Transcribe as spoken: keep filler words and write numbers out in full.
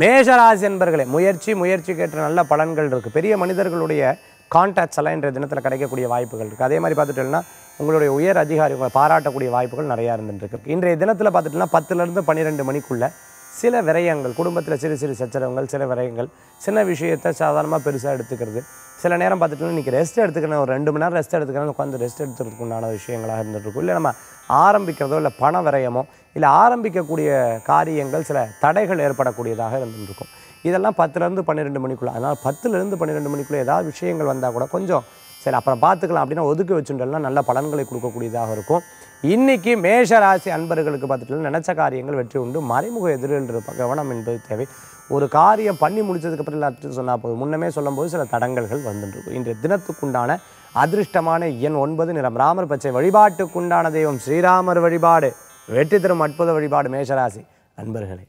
மேஷராசி என்பர்களே, முயற்சி முயற்சிக்கு ஏற்ற நல்ல பலன்கள் இருக்குது. பெரிய மனிதர்களுடைய கான்டாக்ட்ஸ் எல்லாம் இன்றைய தினத்தில் கிடைக்கக்கூடிய வாய்ப்புகள் இருக்குது. அதே மாதிரி பார்த்துட்டோம்னா உங்களுடைய உயர் அதிகாரி உங்களை பாராட்டக்கூடிய வாய்ப்புகள் நிறையா இருந்துருக்கு. இன்றைய தினத்தில் பார்த்துட்டோம்னா பத்துலேருந்து பன்னிரெண்டு மணிக்குள்ளே சில விரயங்கள், குடும்பத்தில் சிறு சிறு சச்சரவுகள், சில விரயங்கள், சின்ன விஷயத்தை சாதாரணமாக பெருசாக எடுத்துக்கிறது. சில நேரம் பார்த்துட்டோம்னா இன்றைக்கி ரெஸ்ட் எடுத்துக்கணும், ஒரு ரெண்டு மணி நேரம் ரெஸ்ட் எடுத்துக்கணும், உட்காந்து ரெஸ்ட் எடுத்துக்கிறதுக்கு உண்டான விஷயங்களாக இருந்துகிட்ருக்கும். இல்லை நம்ம ஆரம்பிக்கிறதோ இல்லை பண விரயமோ இல்லை ஆரம்பிக்கக்கூடிய காரியங்கள் சில தடைகள் ஏற்படக்கூடியதாக இருந்துகிட்ருக்கும். இதெல்லாம் பத்துலேருந்து பன்னிரெண்டு மணிக்குள்ளே, அதனால் பத்துலேருந்து பன்னிரெண்டு மணிக்குள்ளே ஏதாவது விஷயங்கள் வந்தால் கூட கொஞ்சம் சரி அப்புறம் பார்த்துக்கலாம் அப்படின்னா ஒதுக்கி வச்சுட்டோம்னா நல்ல பலன்களை கொடுக்கக்கூடியதாக இருக்கும். இன்றைக்கி மேஷராசி அன்பர்களுக்கு பார்த்துட்டோம்னா நினச்ச காரியங்கள் வெற்றி உண்டு. மறைமுக எதிரிகள் கவனம் என்பது தேவை. ஒரு காரியம் பண்ணி முடித்ததுக்கப்புறம் எல்லாத்தையும் சொன்னால் போதும், முன்னமே சொல்லும்போது சில தடங்கல்கள் வந்துட்டுருக்கும். இன்றைய தினத்துக்குண்டான அதிர்ஷ்டமான எண் ஒன்பது, நிறம் ராமர் பச்சை. வழிபாட்டுக்குண்டான தெய்வம் ஸ்ரீராமர் வழிபாடு. வெற்றி தரும் அற்புத வழிபாடு மேஷராசி அன்பர்களே.